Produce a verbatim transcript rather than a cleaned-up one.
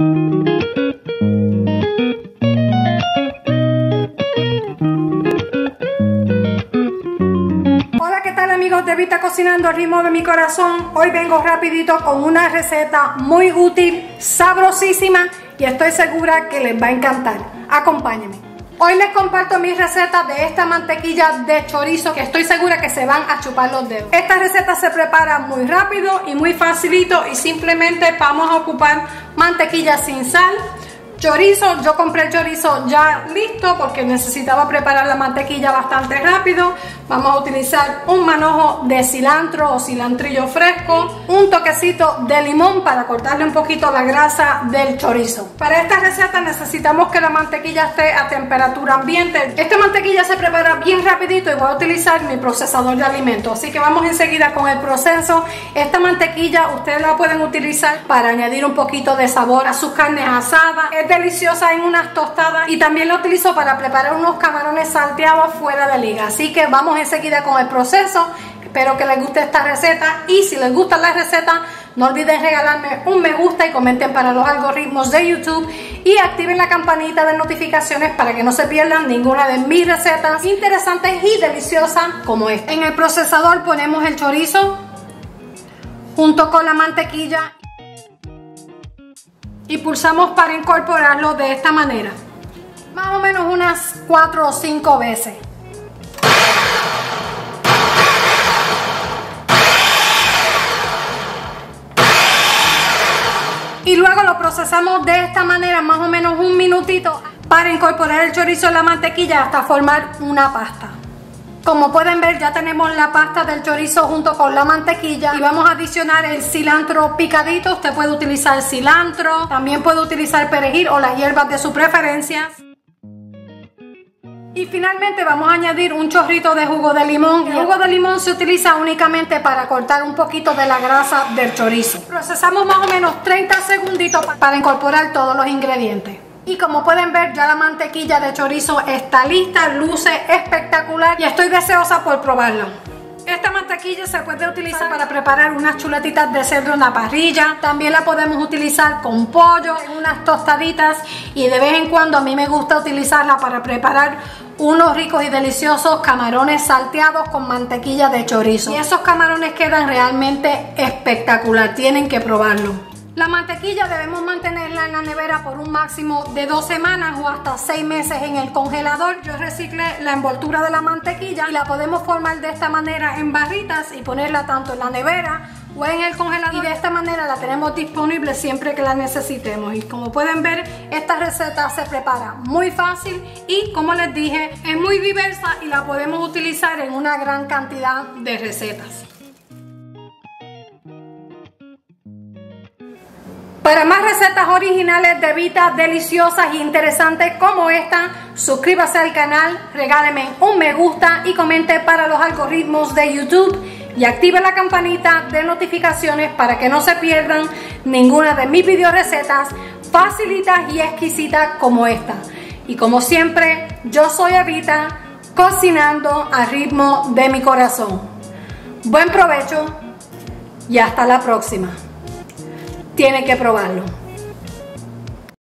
Hola, ¿qué tal amigos de Vita Cocinando al ritmo de mi corazón? Hoy vengo rapidito con una receta muy útil, sabrosísima y estoy segura que les va a encantar. Acompáñenme. Hoy les comparto mi receta de esta mantequilla de chorizo que estoy segura que se van a chupar los dedos. Esta receta se prepara muy rápido y muy facilito y simplemente vamos a ocupar mantequilla sin sal, chorizo. Yo compré el chorizo ya listo porque necesitaba preparar la mantequilla bastante rápido. Vamos a utilizar un manojo de cilantro o cilantrillo fresco, un toquecito de limón para cortarle un poquito la grasa del chorizo. Para esta receta necesitamos que la mantequilla esté a temperatura ambiente. Esta mantequilla se prepara bien rapidito y voy a utilizar mi procesador de alimentos, así que vamos enseguida con el proceso. Esta mantequilla ustedes la pueden utilizar para añadir un poquito de sabor a sus carnes asadas. Deliciosa en unas tostadas y también la utilizo para preparar unos camarones salteados fuera de liga. Así que vamos enseguida con el proceso. Espero que les guste esta receta y si les gusta la receta no olviden regalarme un me gusta y comenten para los algoritmos de YouTube y activen la campanita de notificaciones para que no se pierdan ninguna de mis recetas interesantes y deliciosas como esta. En el procesador ponemos el chorizo junto con la mantequilla y pulsamos para incorporarlo de esta manera, más o menos unas cuatro o cinco veces. Y luego lo procesamos de esta manera más o menos un minutito para incorporar el chorizo en la mantequilla hasta formar una pasta. Como pueden ver, ya tenemos la pasta del chorizo junto con la mantequilla y vamos a adicionar el cilantro picadito. Usted puede utilizar cilantro, también puede utilizar perejil o las hierbas de su preferencia. Y finalmente vamos a añadir un chorrito de jugo de limón. El jugo de limón se utiliza únicamente para cortar un poquito de la grasa del chorizo. Procesamos más o menos treinta segunditos para incorporar todos los ingredientes. Y como pueden ver, ya la mantequilla de chorizo está lista, luce espectacular y estoy deseosa por probarla. Esta mantequilla se puede utilizar para preparar unas chuletitas de cerdo en la parrilla. También la podemos utilizar con pollo, en unas tostaditas y de vez en cuando a mí me gusta utilizarla para preparar unos ricos y deliciosos camarones salteados con mantequilla de chorizo. Y esos camarones quedan realmente espectacular, tienen que probarlo. La mantequilla debemos mantenerla en la nevera por un máximo de dos semanas o hasta seis meses en el congelador. Yo reciclé la envoltura de la mantequilla y la podemos formar de esta manera en barritas y ponerla tanto en la nevera o en el congelador. Y de esta manera la tenemos disponible siempre que la necesitemos. Y como pueden ver, esta receta se prepara muy fácil y, como les dije, es muy diversa y la podemos utilizar en una gran cantidad de recetas. Para más recetas originales de Vita, deliciosas e interesantes como esta, suscríbase al canal, regáleme un me gusta y comente para los algoritmos de YouTube y active la campanita de notificaciones para que no se pierdan ninguna de mis video recetas facilitas y exquisitas como esta. Y como siempre, yo soy Vita, cocinando al ritmo de mi corazón. Buen provecho y hasta la próxima. Tiene que probarlo.